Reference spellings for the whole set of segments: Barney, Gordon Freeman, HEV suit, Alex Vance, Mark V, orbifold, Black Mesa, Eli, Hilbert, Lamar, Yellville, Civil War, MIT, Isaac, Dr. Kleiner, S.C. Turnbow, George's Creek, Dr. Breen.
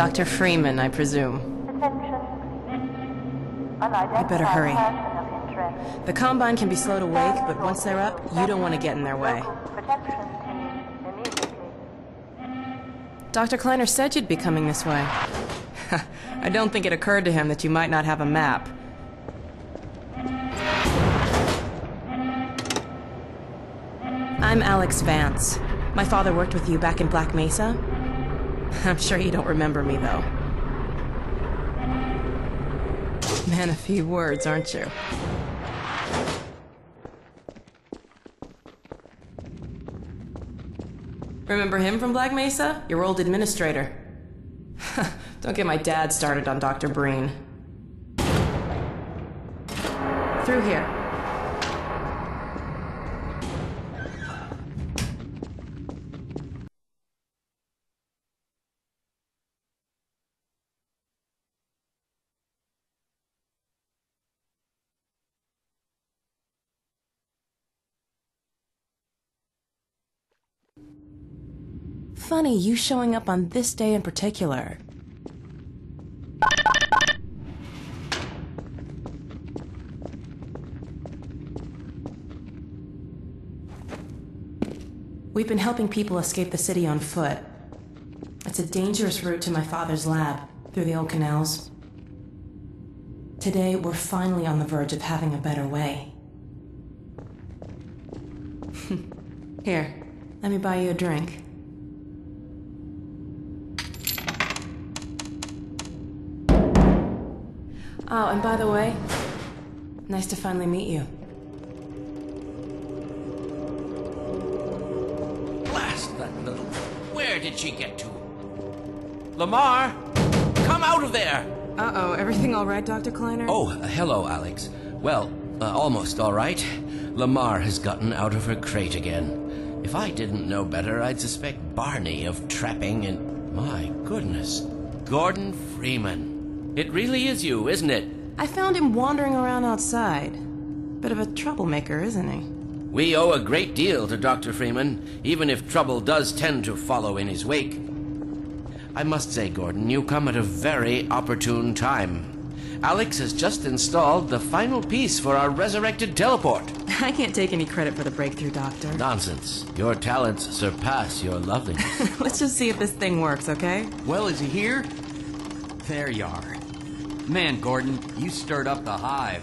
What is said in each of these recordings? Dr. Freeman, I presume. You better hurry. The Combine can be slow to wake, but once they're up, you don't want to get in their way. Dr. Kleiner said you'd be coming this way. I don't think it occurred to him that you might not have a map. I'm Alex Vance. My father worked with you back in Black Mesa. I'm sure you don't remember me, though. Man of few words, aren't you? Remember him from Black Mesa? Your old administrator. Don't get my dad started on Dr. Breen. Through here. Funny you showing up on this day in particular. We've been helping people escape the city on foot. It's a dangerous route to my father's lab, through the old canals. Today, we're finally on the verge of having a better way. Here, let me buy you a drink. Oh, and by the way, nice to finally meet you. Blast that little... Where did she get to? Lamar! Come out of there! Uh-oh, everything all right, Dr. Kleiner? Oh, hello, Alex. Well, almost all right. Lamar has gotten out of her crate again. If I didn't know better, I'd suspect Barney of trapping and... My goodness, Gordon Freeman. It really is you, isn't it? I found him wandering around outside. Bit of a troublemaker, isn't he? We owe a great deal to Dr. Freeman, even if trouble does tend to follow in his wake. I must say, Gordon, you come at a very opportune time. Alex has just installed the final piece for our resurrected teleport. I can't take any credit for the breakthrough, Doctor. Nonsense. Your talents surpass your loveliness. Let's just see if this thing works, okay? Well, is he here? There you are. Man, Gordon, you stirred up the hive.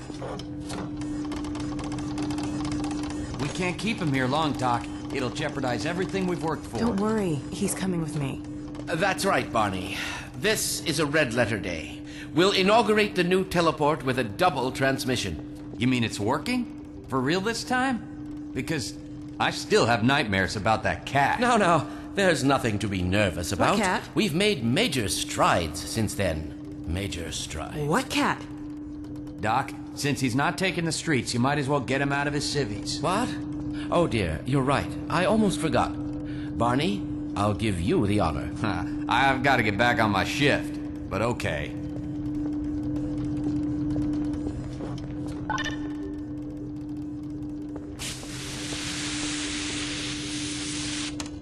We can't keep him here long, Doc. It'll jeopardize everything we've worked for. Don't worry. He's coming with me. That's right, Barney. This is a red-letter day. We'll inaugurate the new teleport with a double transmission. You mean it's working? For real this time? Because I still have nightmares about that cat. No, no. There's nothing to be nervous about. What cat? We've made major strides since then. Major stride. What cat? Doc, since he's not taking the streets, you might as well get him out of his civvies. What? Oh dear, you're right. I almost forgot. Barney, I'll give you the honor. I've got to get back on my shift, but okay.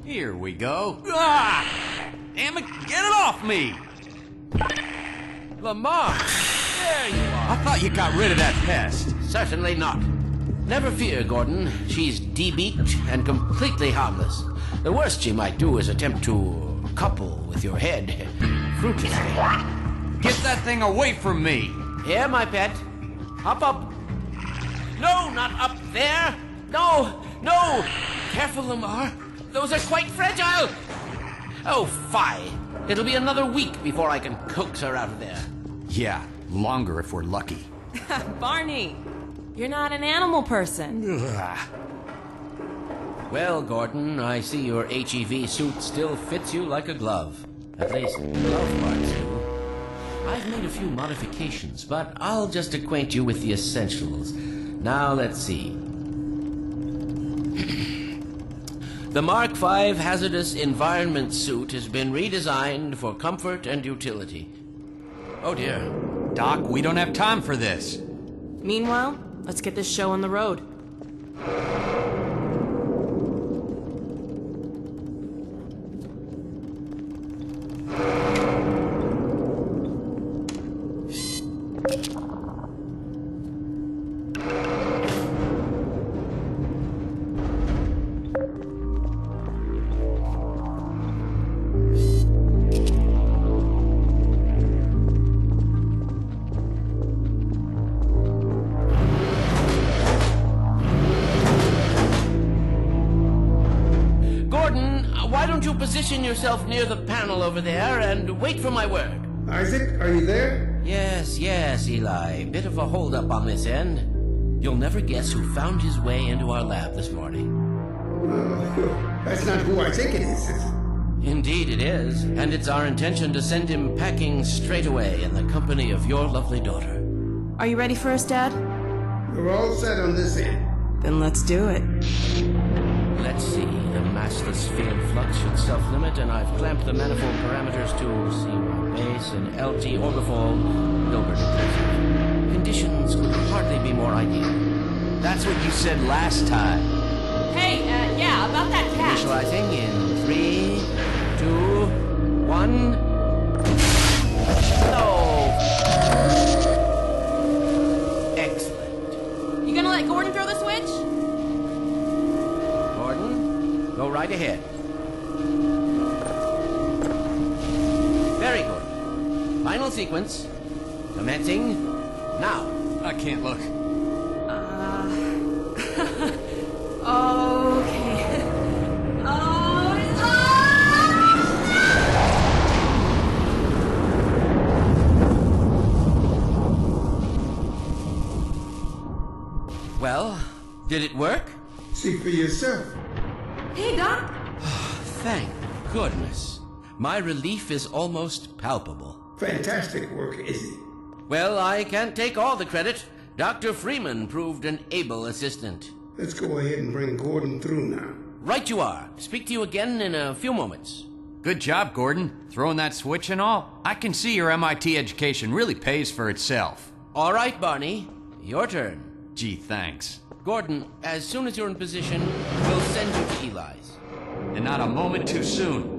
Here we go. Ah! Damn it, get it off me! Lamar! There you are! I thought you got rid of that pest. Certainly not. Never fear, Gordon. She's de-beaked and completely harmless. The worst she might do is attempt to couple with your head. Fruitlessly. Get that thing away from me! Here, my pet. Hop up. No, not up there! No! No! Careful, Lamar. Those are quite fragile! Oh, fie! It'll be another week before I can coax her out of there. Yeah, longer if we're lucky. Barney, you're not an animal person. Ugh. Well, Gordon, I see your HEV suit still fits you like a glove. At least, glove parts do. I've made a few modifications, but I'll just acquaint you with the essentials. Now, let's see. The Mark V hazardous environment suit has been redesigned for comfort and utility. Oh dear. Doc, we don't have time for this. Meanwhile, let's get this show on the road. position yourself near the panel over there and wait for my word. Isaac, are you there? Yes, yes, Eli. Bit of a holdup on this end. You'll never guess who found his way into our lab this morning. That's not who I think it is. Indeed it is, and it's our intention to send him packing straight away in the company of your lovely daughter. Are you ready for us, Dad? We're all set on this end. Then let's do it. Let's see. The massless field flux should self-limit, and I've clamped the manifold parameters to C1 base and LT orbifold, Hilbert inclusive. Conditions could hardly be more ideal. That's what you said last time. Hey, yeah, about that cat. Initializing in 3, 2, 1. No. Excellent. You gonna let Gordon throw the switch? Go right ahead. Very good. Final sequence. Commencing now. I can't look. Okay. Well, did it work? See for yourself. Hey, Doc! Thank goodness. My relief is almost palpable. Fantastic work, Izzy. Well, I can't take all the credit. Dr. Freeman proved an able assistant. Let's go ahead and bring Gordon through now. Right you are. Speak to you again in a few moments. Good job, Gordon. Throwing that switch and all. I can see your MIT education really pays for itself. All right, Barney. Your turn. Gee, thanks. Gordon, as soon as you're in position, we'll send you to Eli's. And not a moment too soon.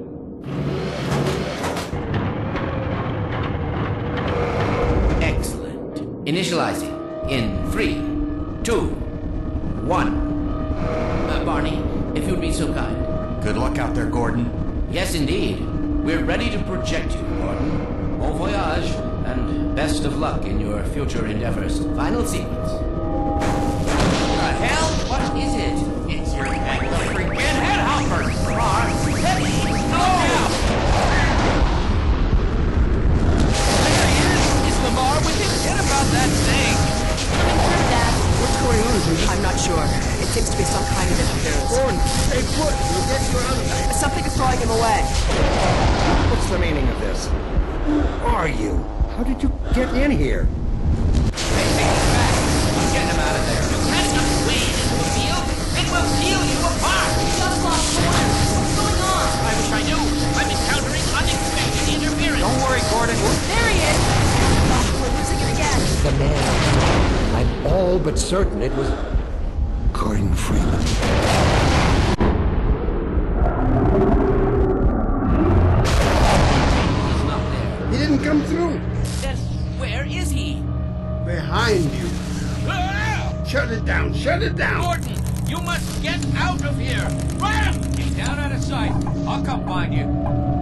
Excellent. Initializing in 3, 2, 1. Barney, if you'd be so kind. Good luck out there, Gordon. Yes, indeed. We're ready to project you, Gordon. Bon voyage, and best of luck in your future endeavors. Final sequence. Hell, what is it? It's your freaking head helper! Mark, let me go! There he is! It's Lamar with his head about that thing! Dad, what's going on here? I'm not sure. It seems to be some kind of interference. Gordon, hey, put! You'll get your other... Something is throwing him away. What's the meaning of this? Who are you? How did you get in here? Hey, take it back! I'm getting him out of there. Peel you apart! Just lost one! What's going on? I wish I knew! I'm encountering unexpected interference! Don't worry, Gordon! There he is! Oh, we're losing it again! The man. I'm all but certain it was... Gordon Freeman. He's not there. He didn't come through! That's... where is he? Behind you. Ah! Shut it down! Shut it down! Gordon! You must get out of here! Run! Get down out of sight. I'll come find you.